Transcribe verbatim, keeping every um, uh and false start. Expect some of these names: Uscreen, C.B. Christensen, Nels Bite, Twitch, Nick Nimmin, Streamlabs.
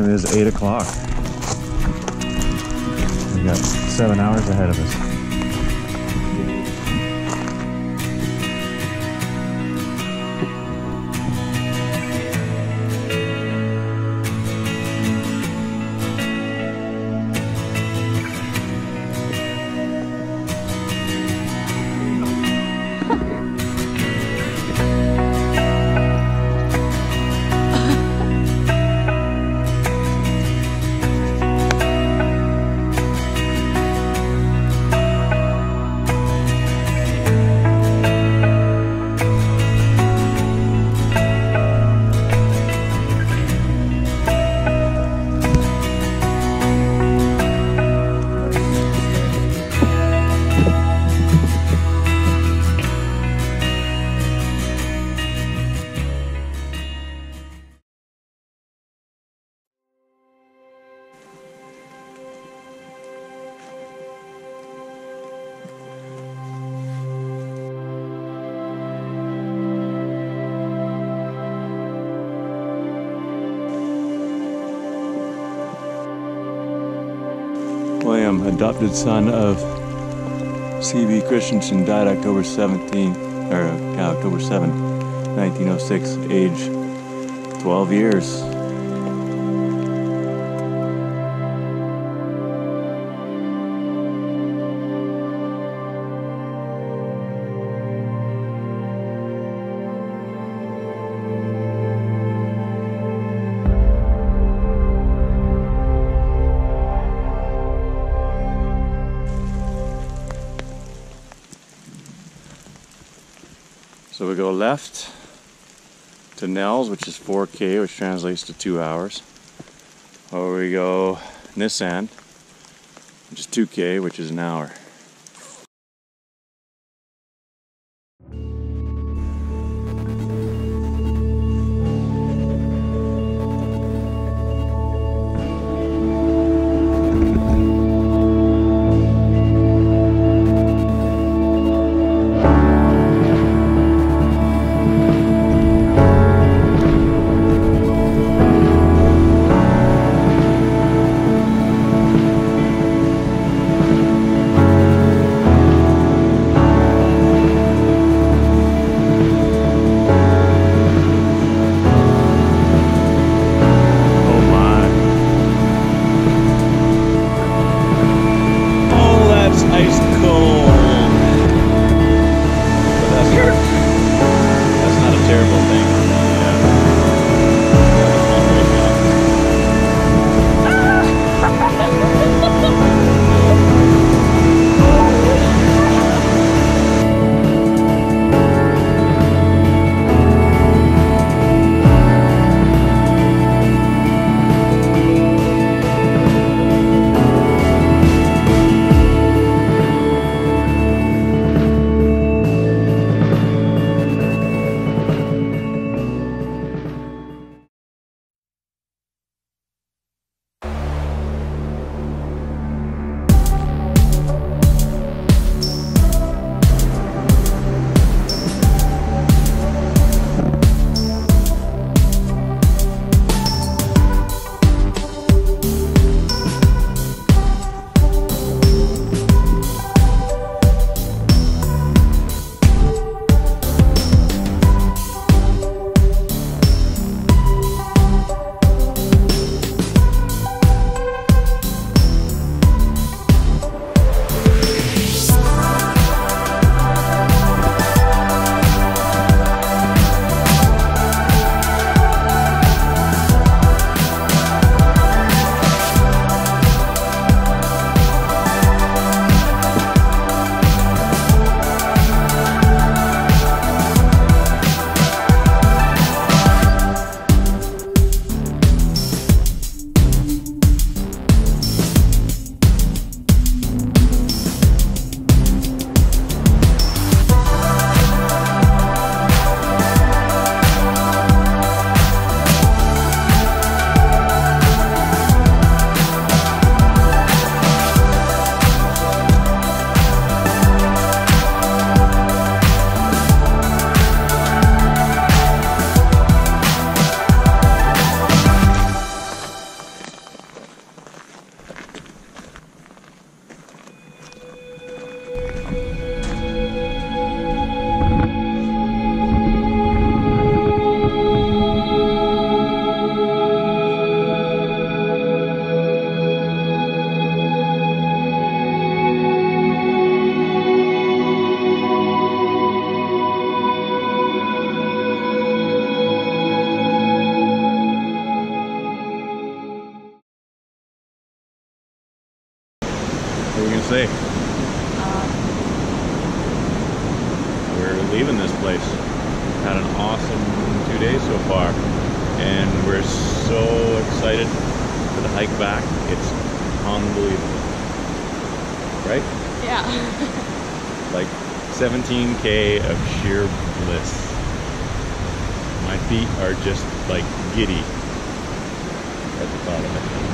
time is eight o'clock. We've got seven hours ahead of us. William, adopted son of C B Christensen, died October seventeenth, or yeah, October seventh, nineteen oh six, age twelve years. So we go left to Nels, which is four K, which translates to two hours. Or we go Nissan, which is two K, which is an hour. safe. Um, we're leaving this place. Had an awesome two days so far, and we're so excited for the hike back. It's unbelievable, right? Yeah. Like seventeen K of sheer bliss. My feet are just like giddy at the thought of it.